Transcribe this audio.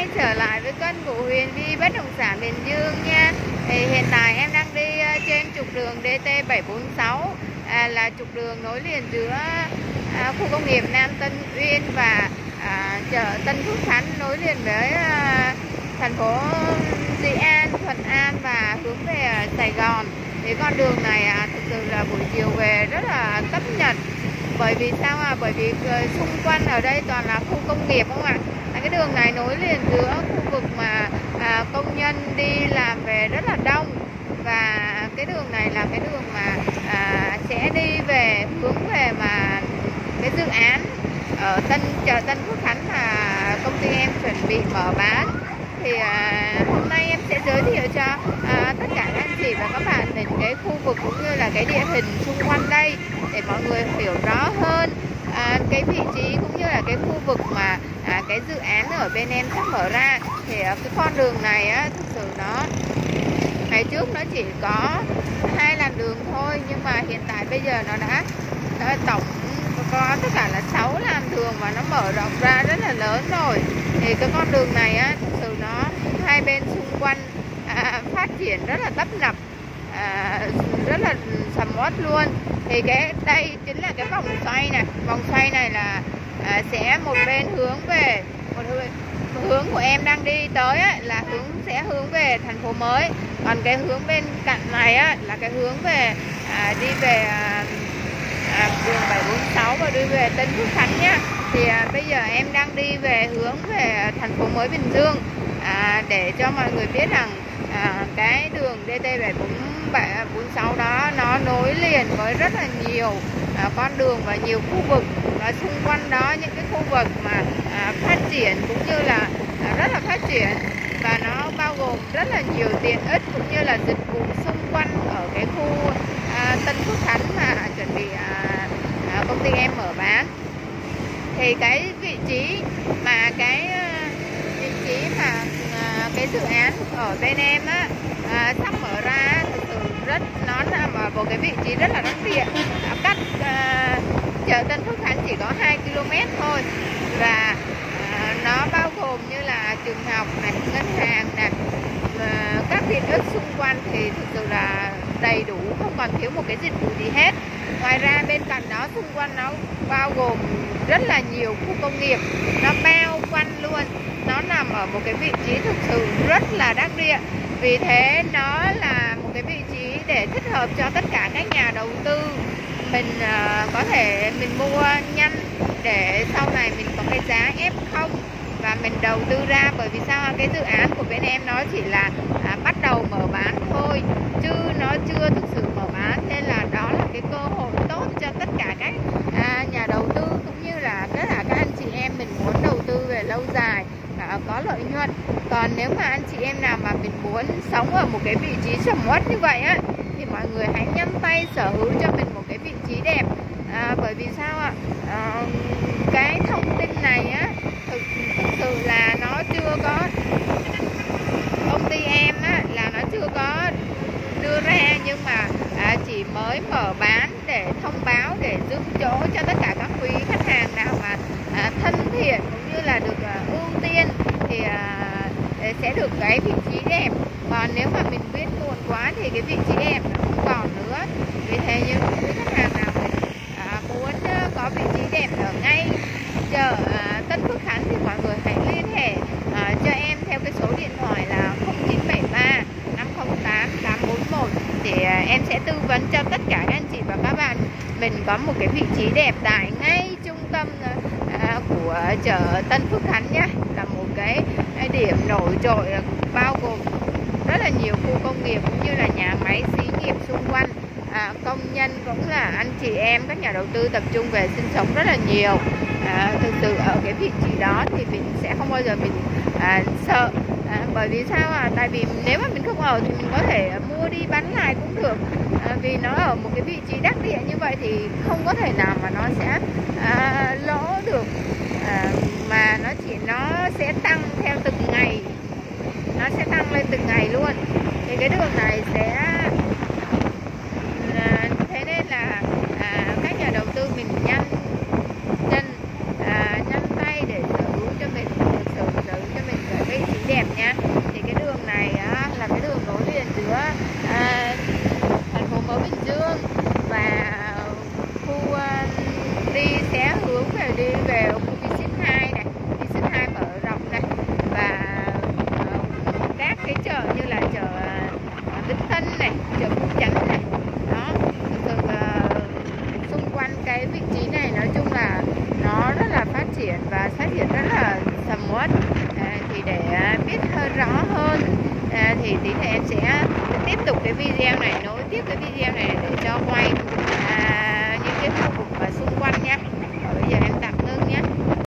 quay trở lại với kênh của Huyền đi bất động sản Bình Dương nha. Thì hiện tại em đang đi trên trục đường DT746, là trục đường nối liền giữa khu công nghiệp Nam Tân Uyên và chợ Tân Phước Khánh, nối liền với thành phố Gia An, Thuận An và hướng về Sài Gòn. Thì con đường này thực sự là buổi chiều về rất là tấp nập. Bởi vì sao ạ? Bởi vì xung quanh ở đây toàn là khu công nghiệp không ạ? Cái đường này nối liền giữa khu vực mà công nhân đi làm về rất là đông. Và cái đường này là cái đường mà sẽ đi về hướng về mà cái dự án ở chợ Tân Phước Khánh mà công ty em chuẩn bị mở bán. Thì hôm nay em sẽ giới thiệu cho tất cả các anh chị và các bạn về cái khu vực cũng như là cái địa hình xung quanh đây, để mọi người hiểu rõ hơn cái vị trí cũng như là cái khu vực mà cái dự án ở bên em sắp mở ra. Thì cái con đường này thực sự nó ngày trước nó chỉ có hai làn đường thôi, nhưng mà hiện tại bây giờ nó đã tổng có tất cả là 6 làn đường và nó mở rộng ra rất là lớn rồi. Thì cái con đường này thực sự nó hai bên xung quanh phát triển rất là tấp nập, rất là sầm uất luôn. Thì đây chính là cái vòng xoay này là sẽ một bên hướng về hướng của em đang đi tới là sẽ hướng về thành phố mới, còn cái hướng bên cạnh này là cái hướng về đi về đường 746 và đi về Tân Phước Khánh nhá. Thì bây giờ em đang đi về hướng về thành phố mới Bình Dương, để cho mọi người biết rằng cái đường DT746 đó nó nối liền với rất là nhiều con đường và nhiều khu vực xung quanh đó, những cái khu vực mà phát triển cũng như là rất là phát triển, và nó bao gồm rất là nhiều tiện ích cũng như là dịch vụ xung quanh ở cái khu Tân Phước Khánh mà chuẩn bị công ty em mở bán. Thì cái vị trí mà cái dự án ở bên em sắp mở ra thực sự nó nằm ở một cái vị trí rất là đắc địa, cách chợ Tân Phước Khánh chỉ có 2 km thôi. Và nó bao gồm như là trường học này, ngân hàng này, các tiện ích xung quanh thì thực sự là đầy đủ, không còn thiếu một cái dịch vụ gì hết. Ngoài ra bên cạnh đó xung quanh nó bao gồm rất là nhiều khu công nghiệp, nó bao quanh luôn, nó nằm ở một cái vị trí thực sự rất là đắc địa. Vì thế nó là một cái vị trí để thích hợp cho tất cả các nhà đầu tư, mình có thể mình mua nhanh để sau này mình có cái giá F0 và mình đầu tư ra. Bởi vì sao? Cái dự án của bên em nó chỉ là bắt đầu mở bán thôi, chứ nó chưa thực sự mở bán, nên là đó là cái cơ hội tốt cho tất cả các nhà đầu tư cũng như là tất cả các anh chị em mình muốn đầu tư về lâu dài và có lợi nhuận. Còn nếu mà anh chị em nào mà mình muốn sống ở một cái vị trí sầm uất như vậy thì mọi người hãy nhắm tay sở hữu cho mình một cái vị trí đẹp. Bởi vì sao ạ? Cái thông tin này thực sự là nó chưa có, công ty em là nó chưa có đưa ra, nhưng mà chỉ mới mở bán để thông báo, để giữ chỗ cho tất cả các quý khách hàng nào mà thân thiện cũng như là được ưu tiên thì sẽ được cái vị trí đẹp. Còn nếu mà mình biết muộn quá thì cái vị trí đẹp nó không còn nữa. Vì thế những quý khách hàng nào muốn có vị trí đẹp ở ngay chợ Tân Phước Khánh thì mọi người hãy liên hệ cho em theo cái số điện thoại là 0973 508 841 để em sẽ tư vấn cho tất cả các anh chị và các bạn mình có một cái vị trí đẹp tại ngay trung tâm của chợ Tân Phước Khánh nhé. Là một cái điểm nổi trội bao gồm rất là nhiều khu công nghiệp cũng như là nhà máy, xí nghiệp xung quanh. Công nhân cũng là anh chị em các nhà đầu tư tập trung về sinh sống rất là nhiều. Thực sự ở cái vị trí đó thì mình sẽ không bao giờ mình sợ. Bởi vì sao? Tại vì nếu mà mình không ở thì mình có thể mua đi bán lại cũng được. Vì nó ở một cái vị trí đắc địa như vậy thì không có thể nào mà nó sẽ lỗ được, mà nó sẽ tăng theo từng ngày, nó sẽ tăng lên từng ngày luôn. Thì cái đường này sẽ thế nên là các nhà đầu tư mình nhanh tay để sở hữu cho mình, sở hữu cho mình cái Vĩnh Hưng này, chợ Phú Chánh này. Đó, thực sự là xung quanh cái vị trí này nói chung là nó rất là phát triển và phát triển rất là sầm uất. Thì để biết hơn rõ hơn thì tí nữa em sẽ tiếp tục cái video này, nối tiếp cái video này để cho quay những cái khu vực xung quanh nhé. Bây giờ em tạm